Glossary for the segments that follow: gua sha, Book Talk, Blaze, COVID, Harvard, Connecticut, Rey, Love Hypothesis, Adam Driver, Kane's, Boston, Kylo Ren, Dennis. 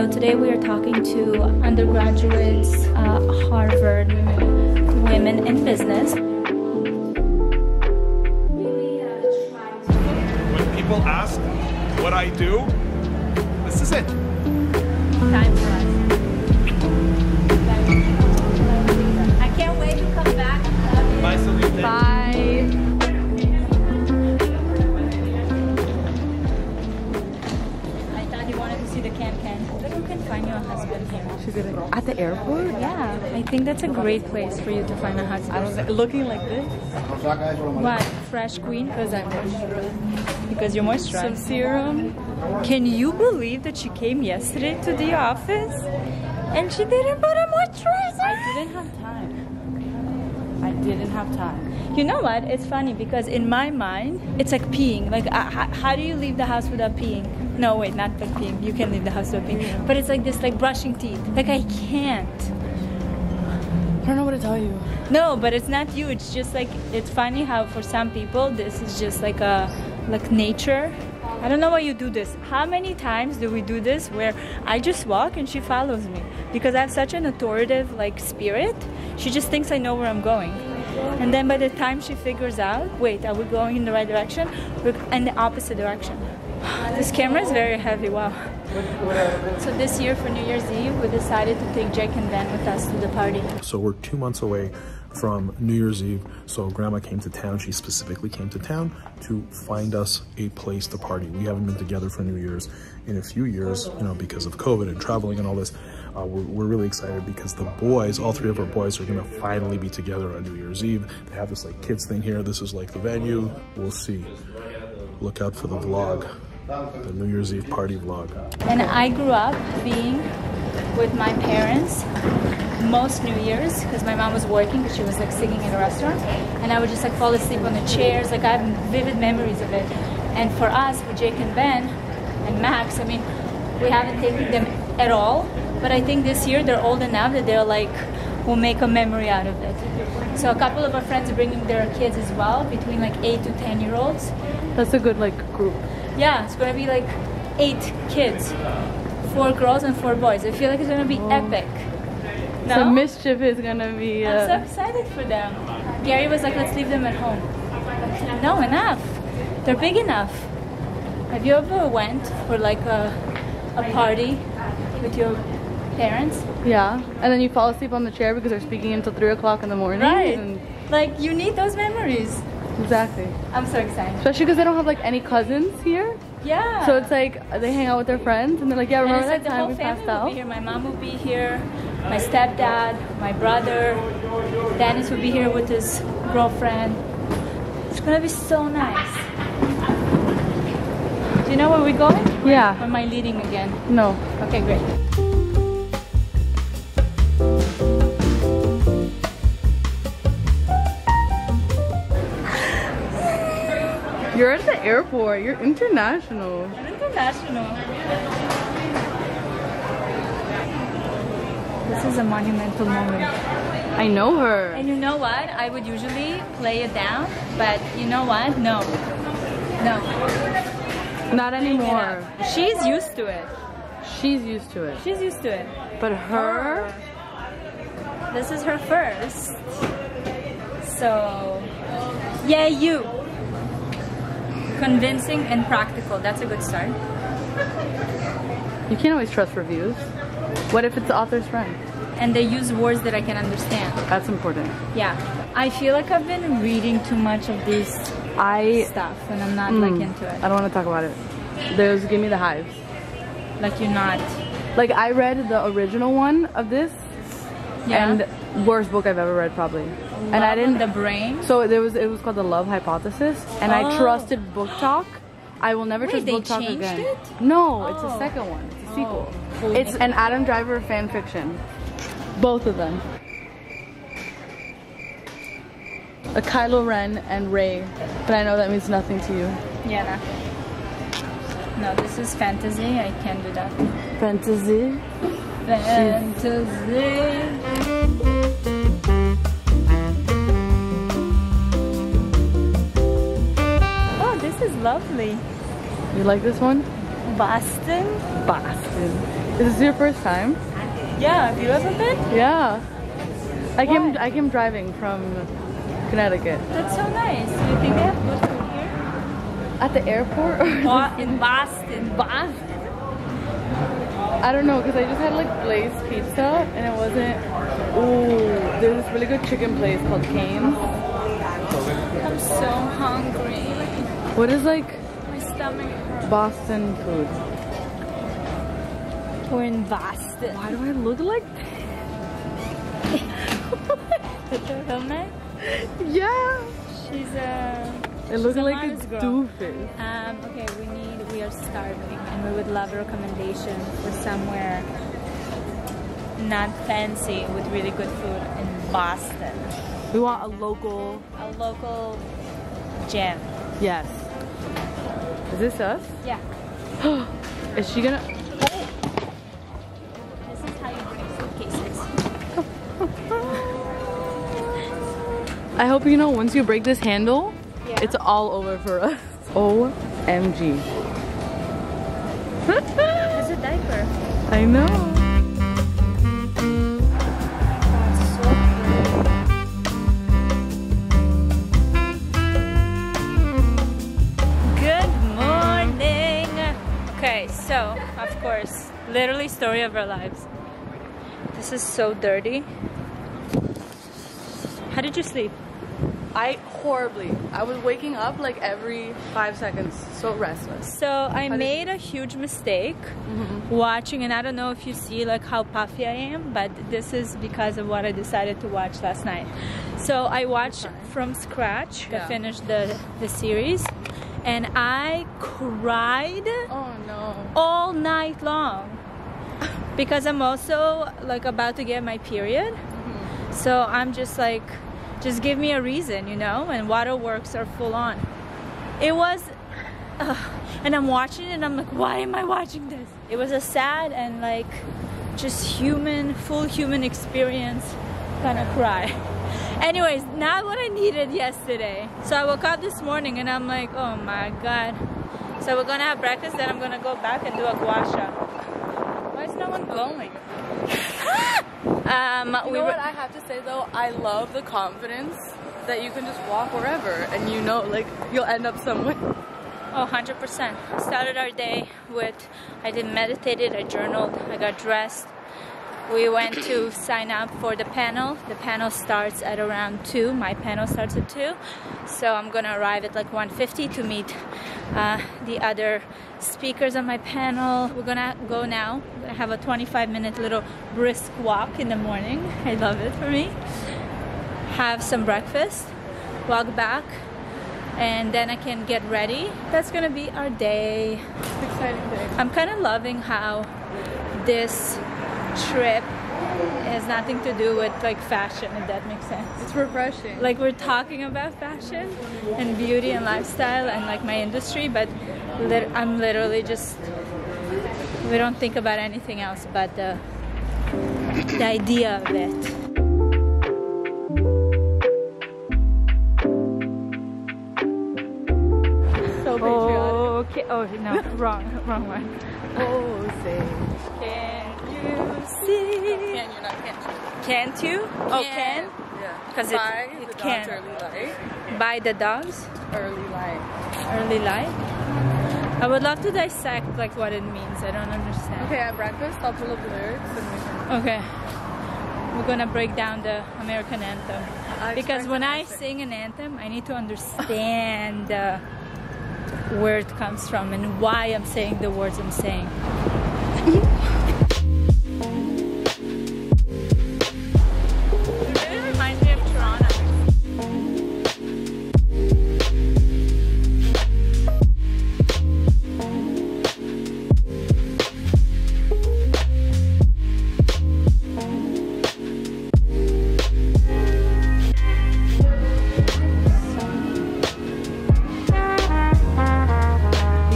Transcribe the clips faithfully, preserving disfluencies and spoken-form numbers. So today we are talking to undergraduates, uh, Harvard women, women in business. When people ask what I do, this is it. Time for us. I can't wait to come back. Bye, Salute. Bye. Find your husband here. She's at the airport? Yeah, I think that's a great place for you to find a husband. I was looking like this. What? Fresh queen? Because I'm moisturized. Because you're moisturized. Some serum. Can you believe that she came yesterday to the office and she didn't put a moisturizer? I didn't have time. I didn't have time. You know what? It's funny because in my mind, it's like peeing. Like, uh, how do you leave the house without peeing? No, wait, not but peeing. You can leave the house with peeing. But it's like this, like brushing teeth. Like, I can't. I don't know what to tell you. No, but it's not you. It's just like, it's funny how for some people, this is just like a, like nature. I don't know why you do this. How many times do we do this where I just walk and she follows me? Because I have such an authoritative, like, spirit. She just thinks I know where I'm going. And then by the time she figures out, wait, are we going in the right direction? We're in the opposite direction. This camera is very heavy, wow. So this year for New Year's Eve, we decided to take Jake and Ben with us to the party. So we're two months away from New Year's Eve. So Grandma came to town, she specifically came to town to find us a place to party. We haven't been together for New Year's in a few years, you know, because of COVID and traveling and all this. Uh, we're, we're really excited because the boys, all three of our boys, are gonna finally be together on New Year's Eve. They have this like kids thing here. This is like the venue. We'll see. Look out for the vlog. The New Year's Eve party vlog. And I grew up being with my parents most New Year's because my mom was working because she was like singing in a restaurant, and I would just like fall asleep on the chairs. Like, I have vivid memories of it. And for us, for Jake and Ben and Max, I mean, we haven't taken them at all, but I think this year they're old enough that they're like, we'll make a memory out of it. So a couple of our friends are bringing their kids as well, between like eight to ten year olds. That's a good like group. Yeah, it's gonna be like eight kids, four girls and four boys. I feel like it's gonna be oh. epic. No? So mischief is gonna be. Uh... I'm so excited for them. Gary was like, "Let's leave them at home." But no, enough. They're big enough. Have you ever went for like a a party with your parents? Yeah, and then you fall asleep on the chair because they're speaking until three o'clock in the morning. Right. And... Like, you need those memories. Exactly. I'm so excited. Especially because they don't have like any cousins here. Yeah. So it's like they hang out with their friends and they're like, yeah, remember that time we passed out? Will be here. My mom will be here, my stepdad, my brother, Dennis will be here with his girlfriend. It's gonna be so nice. Do you know where we're going? Yeah. Or am I leading again? No. Okay, great. You're at the airport. You're international. I'm international. This is a monumental moment. I know her. And you know what? I would usually play it down, but you know what? No. No. Not anymore. She's used to it. She's used to it. She's used to it. But her? This is her first. So, yeah, you. Convincing and practical. That's a good start. You can't always trust reviews. What if it's the author's friend? And they use words that I can understand. That's important. Yeah. I feel like I've been reading too much of these I, stuff and I'm not mm, like into it. I don't want to talk about it. Those give me the hives. Like, you're not. Like, I read the original one of this. Yeah. And worst book I've ever read, probably. Love and I didn't the brain. So there was it was called the Love Hypothesis, and oh. I trusted Book Talk. I will never Wait, trust they Book Talk again. It? No, oh. it's a second one. It's a sequel. Oh. It's an Adam Driver fan fiction. Both of them. A Kylo Ren and Rey, but I know that means nothing to you. Yeah, nothing. No, this is fantasy. I can't do that. Fantasy. Fantasy. Lovely. You like this one? Boston? Boston. Is this your first time? Yeah, have you ever been? Yeah. I Why? came I came driving from Connecticut. That's so nice. Do you think they have good food here? At the airport? Or in Boston. Boston. I don't know, because I just had like Blaze pizza and it wasn't... Ooh, there's this really good chicken place called Kane's. I'm so hungry. What is like... My stomach hurts. Boston food? We're in Boston. Why do I look like that? Yeah. She's a... It looks like a doofus. Um, okay, we need... We are starving and we would love a recommendation for somewhere not fancy with really good food in Boston. We want a local... A local gem. Yes. Is this us? Yeah. Is she gonna... I hope you know once you break this handle, yeah. It's all over for us. O M G. There's a diaper. I know. Good morning. Okay, so of course, literally story of our lives. This is so dirty. How did you sleep? I horribly. I was waking up like every five seconds, so restless. So I made a huge mistake mm-hmm. watching, and I don't know if you see like how puffy I am, but this is because of what I decided to watch last night. So I watched from scratch. Yeah. I finished the the series, and I cried. Oh no! All night long, because I'm also like about to get my period, mm-hmm. so I'm just like. Just give me a reason, you know, and waterworks are full on. It was, uh, and I'm watching it and I'm like, why am I watching this? It was a sad and like, just human, full human experience, kind of cry. Anyways, not what I needed yesterday. So I woke up this morning and I'm like, oh my God. So we're gonna have breakfast, then I'm gonna go back and do a gua sha. Why is no one blowing? Um, you we know what I have to say though? I love the confidence that you can just walk wherever and you know like you'll end up somewhere. Oh, one hundred percent. Started our day with, I did meditated, I journaled, I got dressed. We went to sign up for the panel. The panel starts at around two. My panel starts at two. So I'm gonna arrive at like one fifty to meet uh, the other speakers on my panel. We're gonna go now. I have a twenty-five minute little brisk walk in the morning. I love it for me. Have some breakfast, walk back, and then I can get ready. That's gonna be our day. Exciting day. I'm kind of loving how this trip has nothing to do with like fashion, if that makes sense. It's refreshing. Like we're talking about fashion and beauty and lifestyle and like my industry, but li I'm literally just, we don't think about anything else but the, the idea of it. So patriotic. Okay. Oh no, wrong, wrong one. Oh, say. Can you see? Can you not? Can't you? Can't you? Oh, can? Yeah. Because it, it the can. Early light. By the dogs? Early light. Early light? I would love to dissect like what it means. I don't understand. Okay, at breakfast I'll pull up the lyrics and we can... Okay. We're gonna break down the American anthem. I because when I sing an anthem, I need to understand uh, where it comes from and why I'm saying the words I'm saying. It really reminds me of Toronto.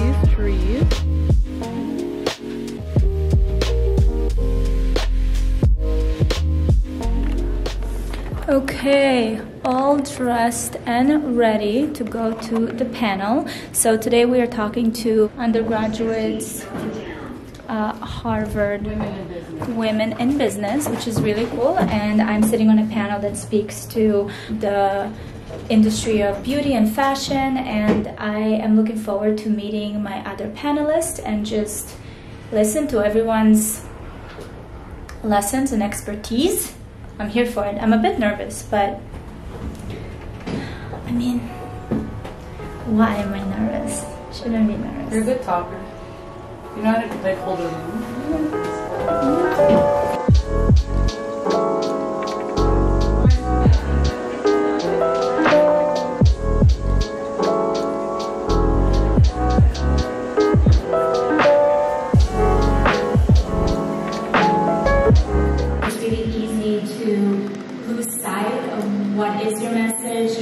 These trees. dressed and ready to go to the panel. So today we are talking to undergraduates, uh, Harvard Women in Business, which is really cool. And I'm sitting on a panel that speaks to the industry of beauty and fashion, and I am looking forward to meeting my other panelists and just listen to everyone's lessons and expertise. I'm here for it. I'm a bit nervous, but I mean, why am I nervous? Shouldn't be nervous. You're a good talker. You know how to like hold a room. What is your message,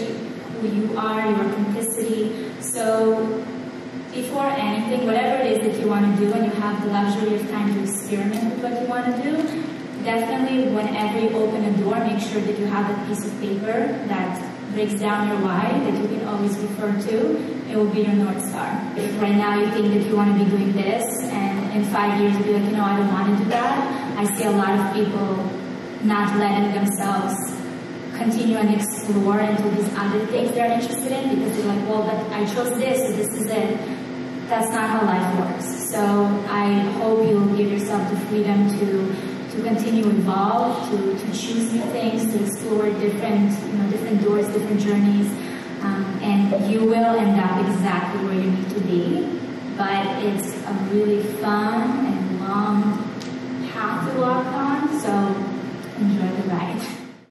who you are, your complicity. So before anything, whatever it is that you want to do and you have the luxury of time to experiment with what you want to do, definitely whenever you open a door, make sure that you have a piece of paper that breaks down your why, that you can always refer to. It will be your North Star. If right now you think that you want to be doing this and in five years you'll be like, you know, I don't want to do that. I see a lot of people not letting themselves continue and explore and do these other things they're interested in because they're like, well, but I chose this, so this is it. That's not how life works. So I hope you'll give yourself the freedom to to continue evolve, to, to choose new things, to explore different, you know, different doors, different journeys, um, and you will end up exactly where you need to be. But it's a really fun and long path to walk on, so enjoy the ride.